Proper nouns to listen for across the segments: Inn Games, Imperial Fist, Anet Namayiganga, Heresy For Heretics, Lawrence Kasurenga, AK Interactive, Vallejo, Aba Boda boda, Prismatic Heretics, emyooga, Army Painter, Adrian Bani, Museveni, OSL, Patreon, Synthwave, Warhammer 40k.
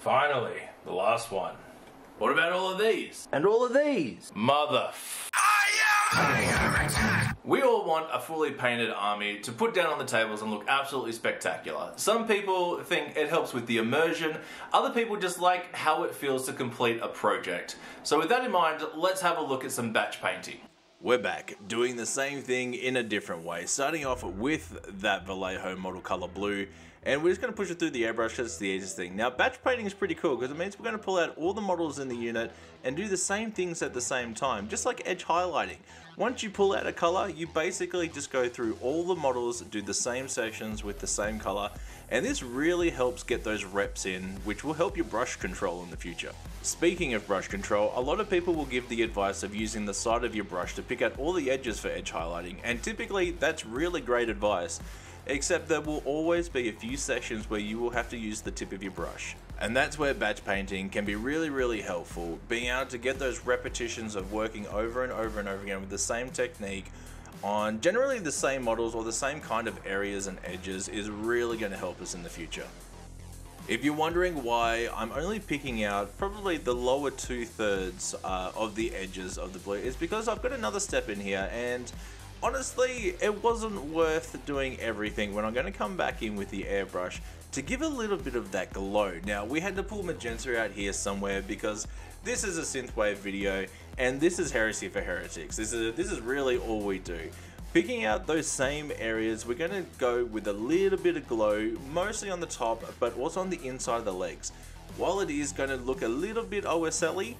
Finally, the last one. What about all of these? And all of these? Motherf... We all want a fully painted army to put down on the tables and look absolutely spectacular. Some people think it helps with the immersion, other people just like how it feels to complete a project. So with that in mind, let's have a look at some batch painting. We're back, doing the same thing in a different way, starting off with that Vallejo model color blue, and we're just going to push it through the airbrush because it's the easiest thing. Now batch painting is pretty cool because it means we're going to pull out all the models in the unit and do the same things at the same time, just like edge highlighting. Once you pull out a color, you basically just go through all the models, do the same sections with the same color, and this really helps get those reps in, which will help your brush control in the future. Speaking of brush control, a lot of people will give the advice of using the side of your brush to pick out all the edges for edge highlighting, and typically that's really great advice, except there will always be a few sections where you will have to use the tip of your brush. And that's where batch painting can be really helpful, being able to get those repetitions of working over and over and over again with the same technique on generally the same models or the same kind of areas and edges is really going to help us in the future. If you're wondering why I'm only picking out probably the lower 2/3 of the edges of the blue, it's because I've got another step in here, and honestly, it wasn't worth doing everything when I'm going to come back in with the airbrush to give a little bit of that glow. Now, we had to pull magenta out here somewhere because this is a Synthwave video and this is Heresy for Heretics. This is really all we do. Picking out those same areas, we're going to go with a little bit of glow, mostly on the top, but also on the inside of the legs. While it is going to look a little bit OSL-y,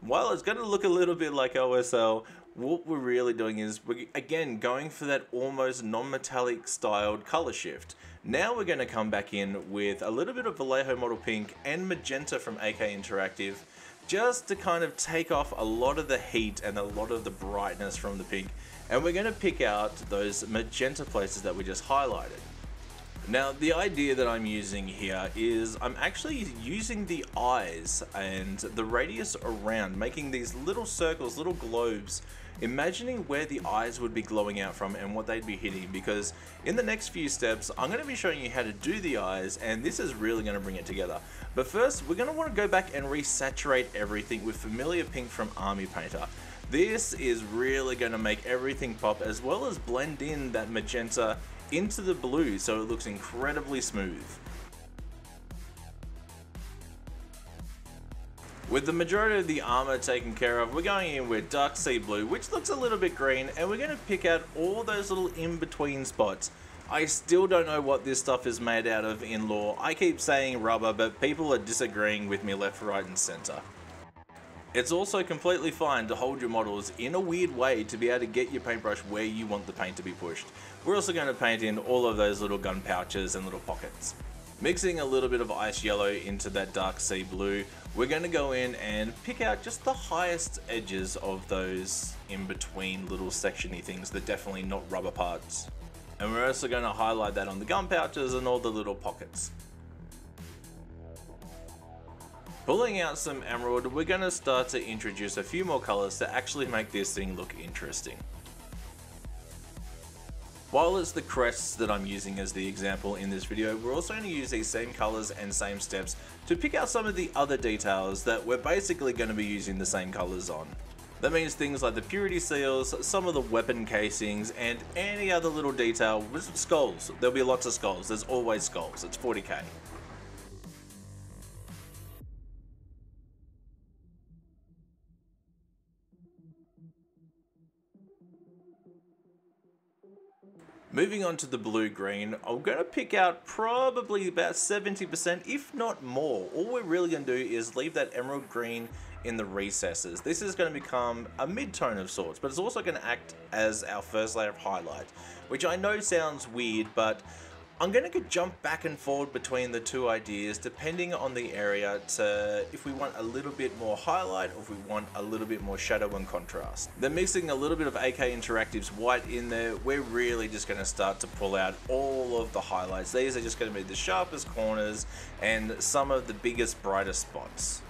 while it's going to look a little bit like OSL, what we're really doing is we're again going for that almost non-metallic styled color shift. Now we're going to come back in with a little bit of Vallejo Model Pink and Magenta from AK Interactive, just to kind of take off a lot of the heat and a lot of the brightness from the pink, and we're going to pick out those magenta places that we just highlighted. Now the idea that I'm using here is I'm actually using the eyes and the radius around, making these little circles, little globes, imagining where the eyes would be glowing out from and what they'd be hitting, because in the next few steps I'm going to be showing you how to do the eyes, and this is really going to bring it together. But first we're going to want to go back and resaturate everything with familiar pink from Army Painter. This is really going to make everything pop, as well as blend in that magenta into the blue so it looks incredibly smooth. With the majority of the armor taken care of, we're going in with dark sea blue, which looks a little bit green, and we're going to pick out all those little in-between spots. I still don't know what this stuff is made out of in lore. I keep saying rubber, but people are disagreeing with me left, right and center. It's also completely fine to hold your models in a weird way to be able to get your paintbrush where you want the paint to be pushed. We're also going to paint in all of those little gun pouches and little pockets. Mixing a little bit of ice yellow into that dark sea blue, we're going to go in and pick out just the highest edges of those in-between little sectiony things, they're definitely not rubber parts. And we're also going to highlight that on the gun pouches and all the little pockets. Pulling out some emerald, we're going to start to introduce a few more colours to actually make this thing look interesting. While it's the crests that I'm using as the example in this video, we're also going to use these same colours and same steps to pick out some of the other details that we're basically going to be using the same colours on. That means things like the purity seals, some of the weapon casings, and any other little detail with skulls. There'll be lots of skulls, there's always skulls, it's 40k. Moving on to the blue-green, I'm going to pick out probably about 70%, if not more. All we're really going to do is leave that emerald green in the recesses. This is going to become a mid-tone of sorts, but it's also going to act as our first layer of highlight, which I know sounds weird, but I'm going to jump back and forward between the two ideas depending on the area to if we want a little bit more highlight or if we want a little bit more shadow and contrast. Then mixing a little bit of AK Interactive's white in there, we're really just going to start to pull out all of the highlights. These are just going to be the sharpest corners and some of the biggest, brightest spots.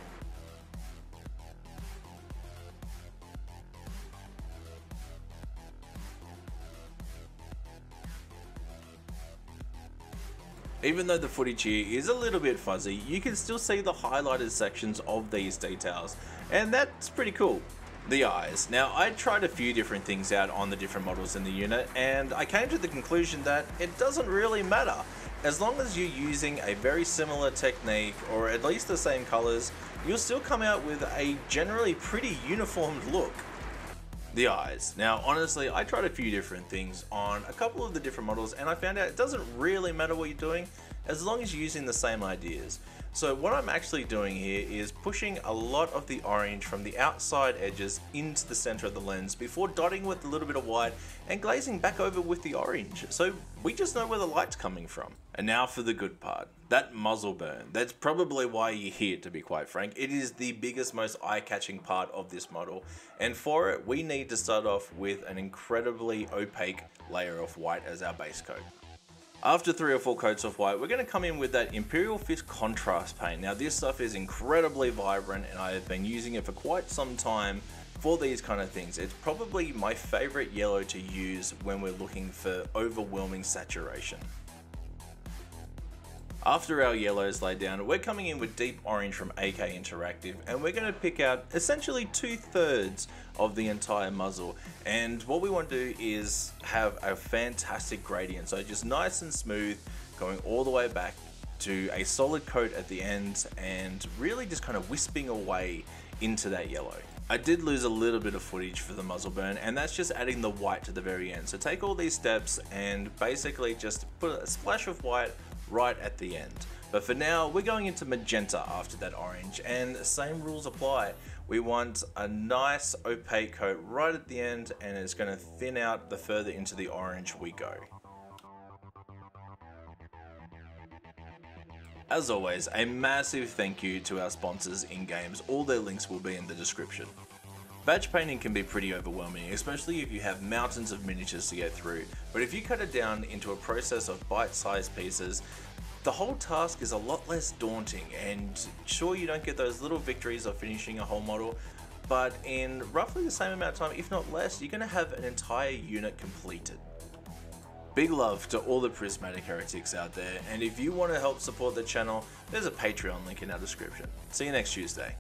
Even though the footage here is a little bit fuzzy, you can still see the highlighted sections of these details, and that's pretty cool. The eyes. Now, I tried a few different things out on the different models in the unit, and I came to the conclusion that it doesn't really matter. As long as you're using a very similar technique, or at least the same colors, you'll still come out with a generally pretty uniformed look. The eyes. Now, honestly, I tried a few different things on a couple of the different models, and I found out it doesn't really matter what you're doing as long as you're using the same ideas. So what I'm actually doing here is pushing a lot of the orange from the outside edges into the center of the lens before dotting with a little bit of white and glazing back over with the orange. So we just know where the light's coming from. And now for the good part, that muzzle burn. That's probably why you're here, to be quite frank. It is the biggest, most eye-catching part of this model. And for it, we need to start off with an incredibly opaque layer of white as our base coat. After 3 or 4 coats of white, we're going to come in with that Imperial Fist contrast paint. Now, this stuff is incredibly vibrant, and I have been using it for quite some time for these kind of things. It's probably my favorite yellow to use when we're looking for overwhelming saturation. After our yellows laid down, we're coming in with deep orange from AK Interactive, and we're going to pick out essentially 2/3 of the entire muzzle. And what we want to do is have a fantastic gradient, so just nice and smooth, going all the way back to a solid coat at the end, and really just kind of wisping away into that yellow. I did lose a little bit of footage for the muzzle burn, and that's just adding the white to the very end. So take all these steps and basically just put a splash of white right at the end. But for now, we're going into magenta after that orange, and same rules apply. We want a nice opaque coat right at the end, and it's going to thin out the further into the orange we go. As always, a massive thank you to our sponsors, Inn Games. All their links will be in the description. Batch painting can be pretty overwhelming, especially if you have mountains of miniatures to get through, but if you cut it down into a process of bite-sized pieces, the whole task is a lot less daunting. And sure, you don't get those little victories of finishing a whole model, but in roughly the same amount of time, if not less, you're going to have an entire unit completed. Big love to all the Prismatic Heretics out there, and if you want to help support the channel, there's a Patreon link in our description. See you next Tuesday.